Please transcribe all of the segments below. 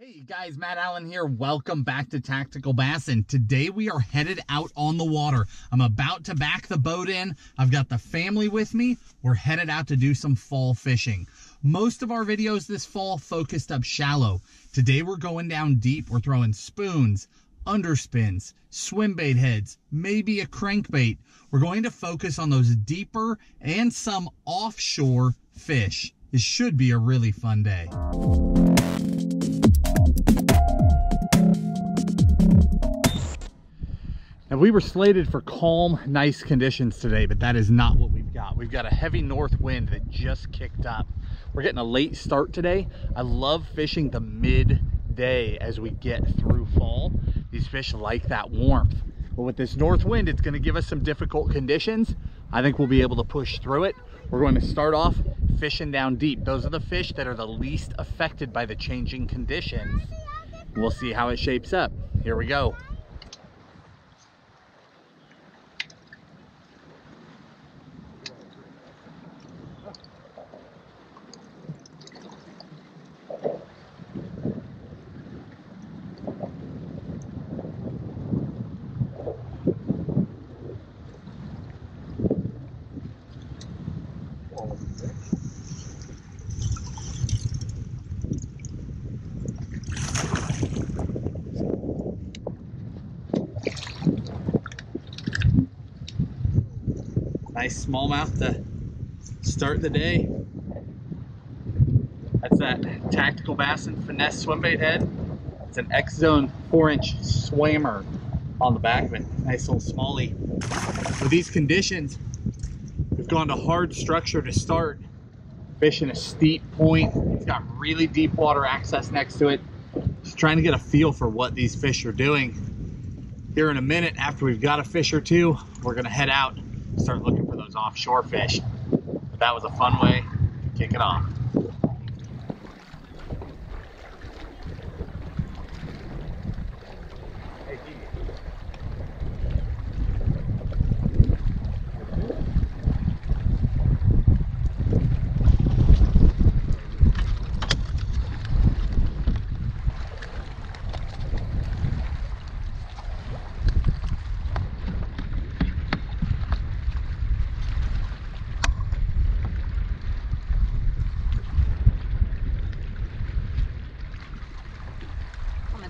Hey guys, Matt Allen here. Welcome back to Tactical Bassin. Today we are headed out on the water. I'm about to back the boat in. I've got the family with me. We're headed out to do some fall fishing. Most of our videos this fall focused up shallow. Today we're going down deep. We're throwing spoons, underspins, swimbait heads, maybe a crankbait. We're going to focus on those deeper and some offshore fish. This should be a really fun day. Now we were slated for calm, nice conditions today, but that is not what we've got. We've got a heavy north wind that just kicked up. We're getting a late start today. I love fishing the midday as we get through fall. These fish like that warmth. But with this north wind, it's gonna give us some difficult conditions. I think we'll be able to push through it. We're going to start off fishing down deep. Those are the fish that are the least affected by the changing conditions. We'll see how it shapes up. Here we go. Nice smallmouth to start the day. That's that Tactical Bassin Finesse Swimbait Head. It's an X-zone 4-inch Swammer on the back of it. Nice little smallie. With these conditions, we've gone to hard structure to start. Fish in a steep point. It's got really deep water access next to it. Just trying to get a feel for what these fish are doing. Here in a minute, after we've got a fish or two, we're gonna head out and start looking for those offshore fish. But that was a fun way to kick it off.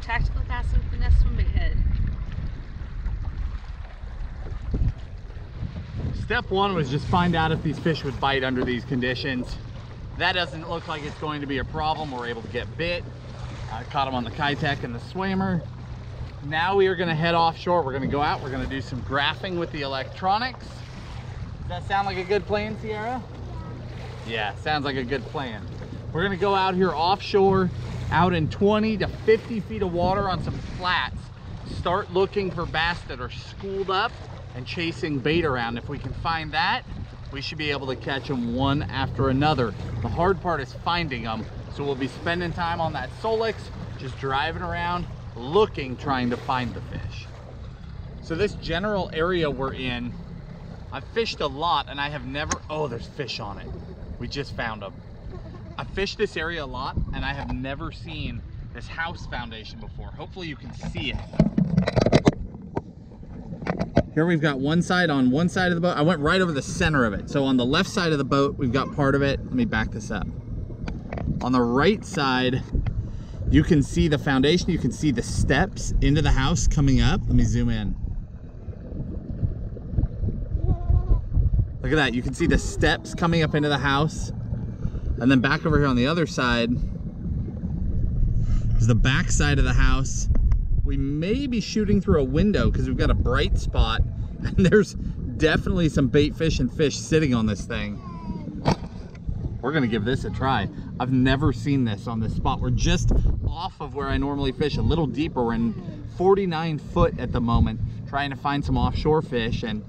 Tactical Bassin Finesse Swimbait Head. Step one was just find out if these fish would bite under these conditions. That doesn't look like it's going to be a problem. We're able to get bit. I caught them on the Keitech and the Swammer. Now we are going to head offshore. We're going to go out. We're going to do some graphing with the electronics. Does that sound like a good plan, Sierra? Yeah, sounds like a good plan. We're going to go out here offshore, out in 20 to 50 feet of water on some flats, start looking for bass that are schooled up and chasing bait around. If we can find that, we should be able to catch them one after another. The hard part is finding them. So we'll be spending time on that Solix, just driving around, looking, trying to find the fish. So this general area we're in, I've fished a lot and I have never, oh, there's fish on it. We just found them. I fished this area a lot and I have never seen this house foundation before. Hopefully you can see it. Here we've got one side on one side of the boat. I went right over the center of it. So on the left side of the boat, we've got part of it. Let me back this up. On the right side, you can see the foundation. You can see the steps into the house coming up. Let me zoom in. Look at that. You can see the steps coming up into the house. And then back over here on the other side is the back side of the house. We may be shooting through a window because we've got a bright spot and there's definitely some bait fish and fish sitting on this thing. We're gonna give this a try. I've never seen this on this spot. We're just off of where I normally fish, a little deeper. We're in 49 foot at the moment, trying to find some offshore fish, and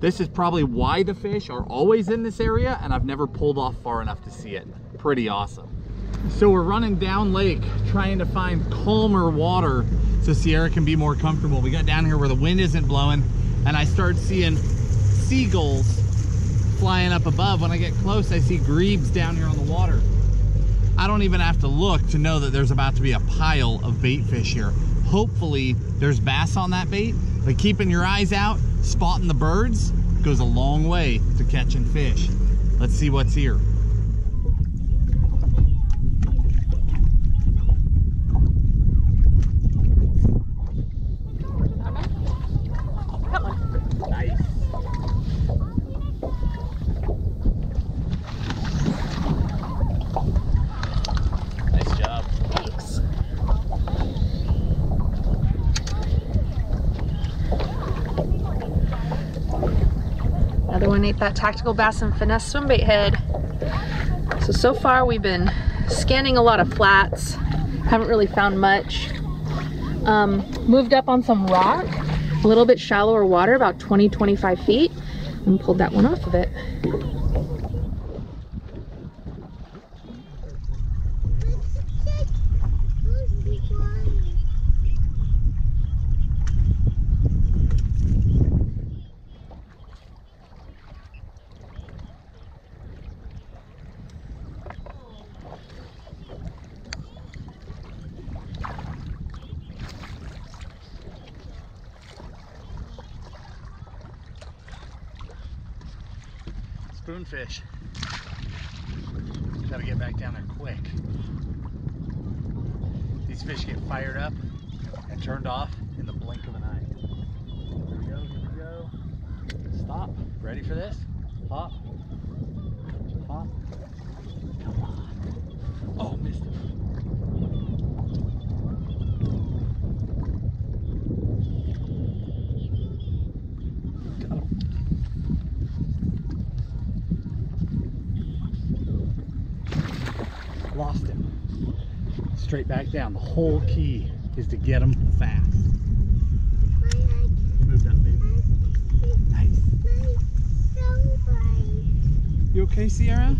this is probably why the fish are always in this area, and I've never pulled off far enough to see it. Pretty awesome. So we're running down lake, trying to find calmer water so Sierra can be more comfortable. We got down here where the wind isn't blowing, and I start seeing seagulls flying up above. When I get close, I see grebes down here on the water. I don't even have to look to know that there's about to be a pile of bait fish here. Hopefully there's bass on that bait, but keeping your eyes out, spotting the birds, goes a long way to catching fish. Let's see what's here. That TacticalBassin Finesse Swimbait Head. So far we've been scanning a lot of flats, haven't really found much. Moved up on some rock, a little bit shallower water, about 20-25 feet, and pulled that one off of it. Spoonfish. Gotta get back down there quick. These fish get fired up and turned off in the blink of an eye. Here we go, here we go. Stop. Ready for this? Hop. Hop. Come on. Oh, missed it. Lost him. Straight back down. The whole key is to get him fast. You moved up, baby. Nice. You okay, Sierra?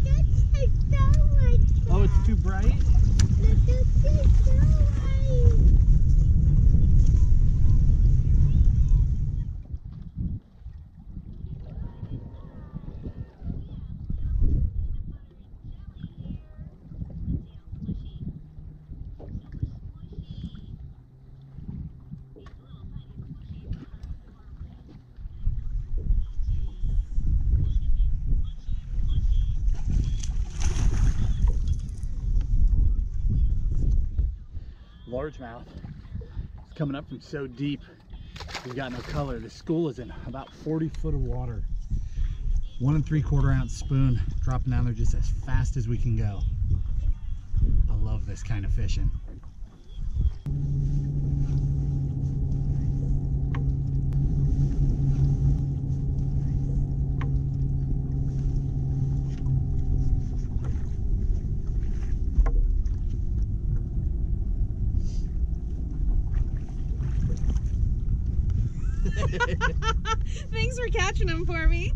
Oh, it's too bright? Largemouth. It's coming up from so deep, we've got no color. The school is in about 40 foot of water. 1 3/4 ounce spoon dropping down there just as fast as we can go. I love this kind of fishing. Thanks for catching them for me.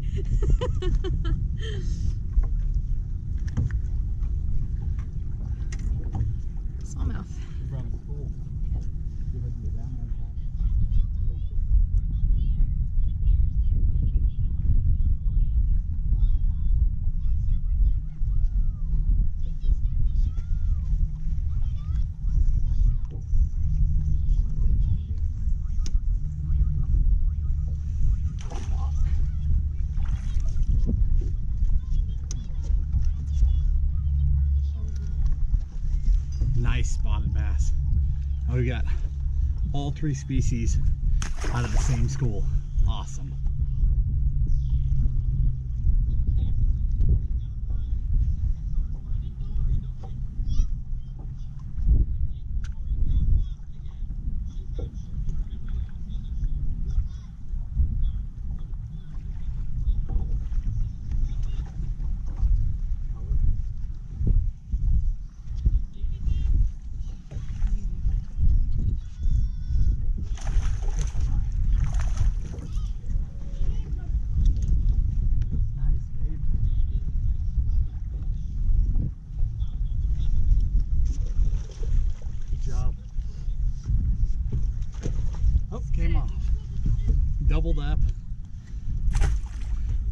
Sawmouth. Spotted bass. Now we got all 3 species out of the same school. Awesome. Up.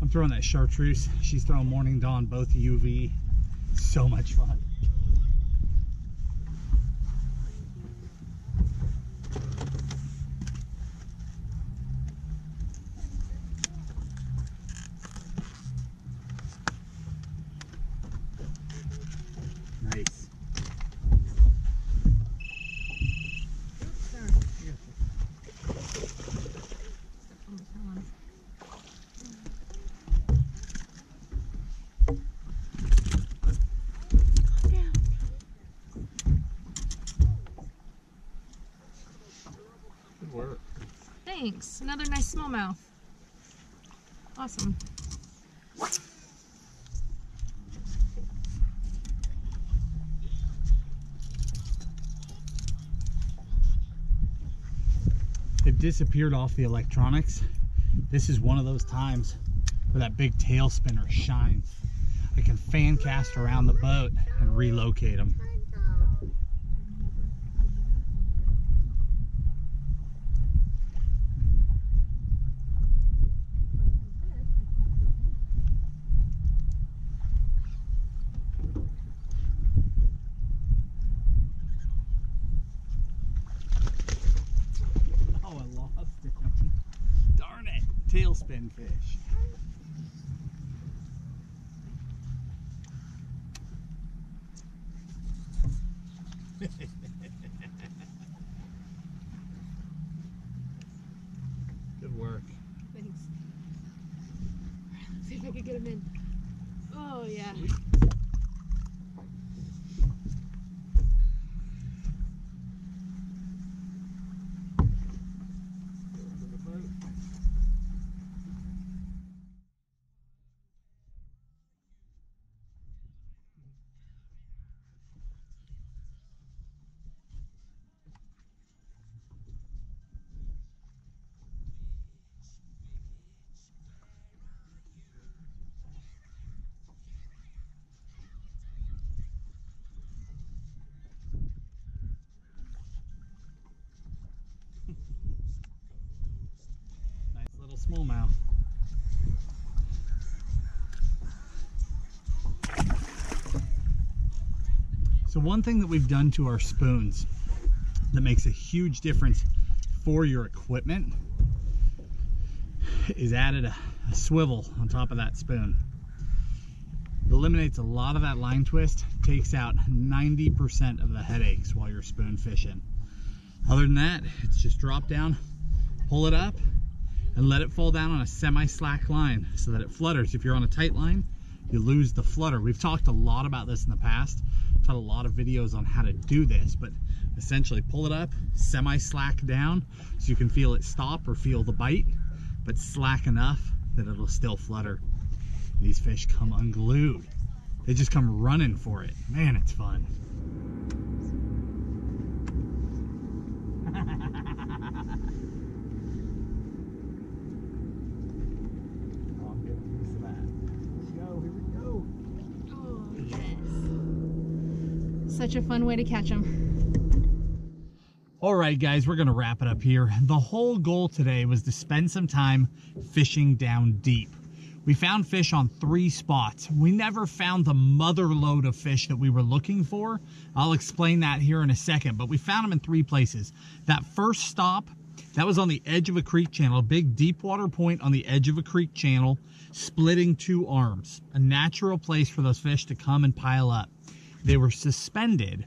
I'm throwing that chartreuse. She's throwing morning dawn, both UV. So much fun. Good work. Thanks. Another nice smallmouth. Awesome. They've disappeared off the electronics. This is one of those times where that big tail spinner shines. I can fan cast around the boat and relocate them. Tailspin fish. Good work. Thanks. Let's see if I can get him in. Oh yeah. Smallmouth. So one thing that we've done to our spoons that makes a huge difference for your equipment is added a swivel on top of that spoon. It eliminates a lot of that line twist, takes out 90% of the headaches while you're spoon fishing. Other than that, it's just drop down, pull it up, and let it fall down on a semi-slack line so that it flutters. If you're on a tight line, you lose the flutter. We've talked a lot about this in the past, taught a lot of videos on how to do this, but essentially pull it up, semi-slack down so you can feel it stop or feel the bite, but slack enough that it'll still flutter. These fish come unglued. They just come running for it. Man, it's fun. Such a fun way to catch them. All right, guys, we're gonna wrap it up here. The whole goal today was to spend some time fishing down deep. We found fish on 3 spots. We never found the mother lode of fish that we were looking for. I'll explain that here in a second, but we found them in 3 places. That first stop, that was on the edge of a creek channel, a big deep water point on the edge of a creek channel, splitting 2 arms, a natural place for those fish to come and pile up. They were suspended.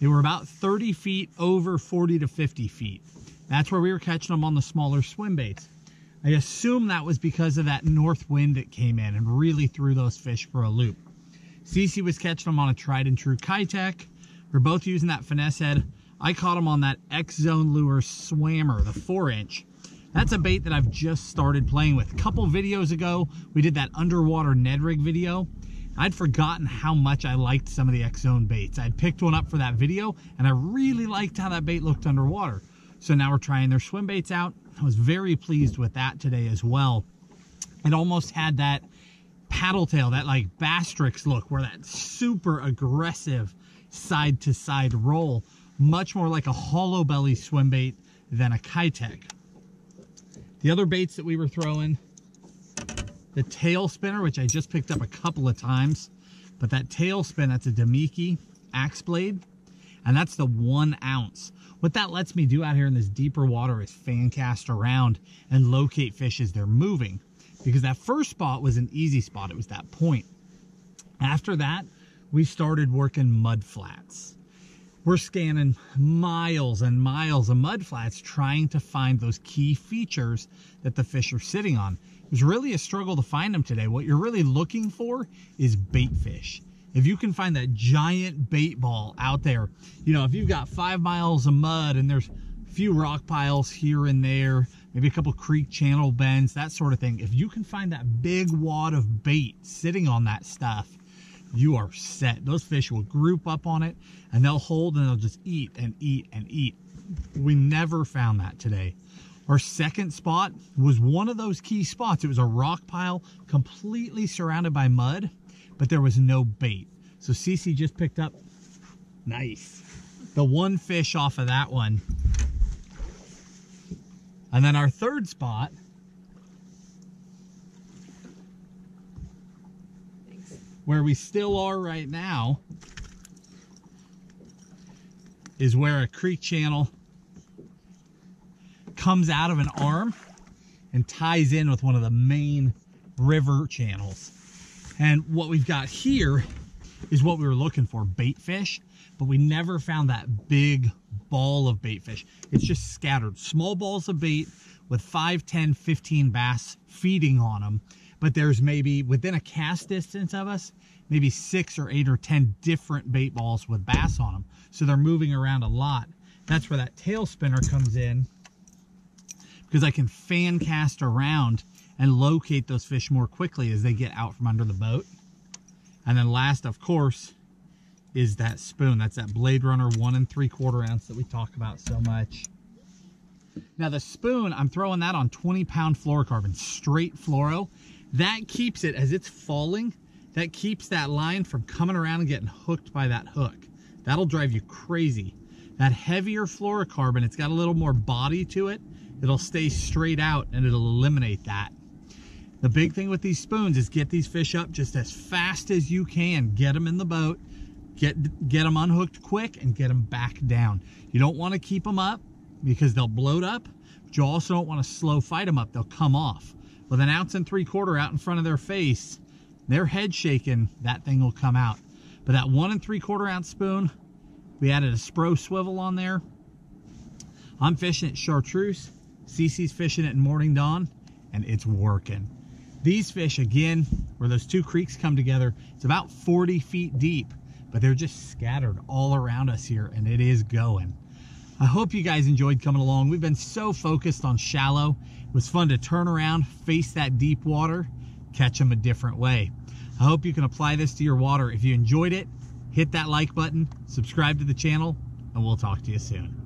They were about 30 feet over 40 to 50 feet. That's where we were catching them on the smaller swim baits. I assume that was because of that north wind that came in and really threw those fish for a loop. CC was catching them on a tried and true Keitech. We're both using that finesse head. I caught them on that X-zone lure Swammer, the 4-inch. That's a bait that I've just started playing with. A couple videos ago, we did that underwater Ned rig video. I'd forgotten how much I liked some of the X-Zone baits. I'd picked one up for that video and I really liked how that bait looked underwater. So now we're trying their swim baits out. I was very pleased with that today as well. It almost had that paddle tail, that like Bastrix look, where that super aggressive side to side roll, much more like a hollow belly swim bait than a Keitech. The other baits that we were throwing, the tail spinner, which I just picked up a couple of times, but that tail spin, that's a Damiki axe blade, and that's the 1 ounce. What that lets me do out here in this deeper water is fan cast around and locate fish as they're moving, because that first spot was an easy spot. It was that point. After that, we started working mud flats. We're scanning miles and miles of mud flats trying to find those key features that the fish are sitting on. It was really a struggle to find them today. What you're really looking for is bait fish. If you can find that giant bait ball out there, you know, if you've got 5 miles of mud and there's few rock piles here and there, maybe a couple creek channel bends, that sort of thing. If you can find that big wad of bait sitting on that stuff, you are set. Those fish will group up on it and they'll hold and they'll just eat and eat and eat. We never found that today. Our second spot was one of those key spots. It was a rock pile completely surrounded by mud, but there was no bait. So CC just picked up, nice, the one fish off of that one. And then our third spot, where we still are right now, is where a creek channel comes out of an arm and ties in with one of the main river channels. And what we've got here is what we were looking for, bait fish, but we never found that big ball of bait fish. It's just scattered, small balls of bait with 5, 10, 15 bass feeding on them. But there's maybe, within a cast distance of us, maybe 6 or 8 or 10 different bait balls with bass on them. So they're moving around a lot. That's where that tail spinner comes in, because I can fan cast around and locate those fish more quickly as they get out from under the boat. And then last, of course, is that spoon. That's that Blade Runner 1 3/4 ounce that we talk about so much. Now the spoon, I'm throwing that on 20-pound fluorocarbon, straight fluoro. That keeps it, as it's falling, that keeps that line from coming around and getting hooked by that hook. That'll drive you crazy. That heavier fluorocarbon, it's got a little more body to it. It'll stay straight out and it'll eliminate that. The big thing with these spoons is get these fish up just as fast as you can. Get them in the boat, get them unhooked quick, and get them back down. You don't want to keep them up because they'll bloat up, but you also don't want to slow fight them up. They'll come off. With an 1 3/4 ounce out in front of their face, their head shaking, that thing will come out. But that 1 3/4 ounce spoon, we added a Spro swivel on there. I'm fishing at chartreuse. CC's fishing at morning dawn, and it's working. These fish, again, where those two creeks come together, it's about 40 feet deep, but they're just scattered all around us here, and it is going. I hope you guys enjoyed coming along. We've been so focused on shallow. It was fun to turn around, face that deep water, catch them a different way. I hope you can apply this to your water. If you enjoyed it, hit that like button, subscribe to the channel, and we'll talk to you soon.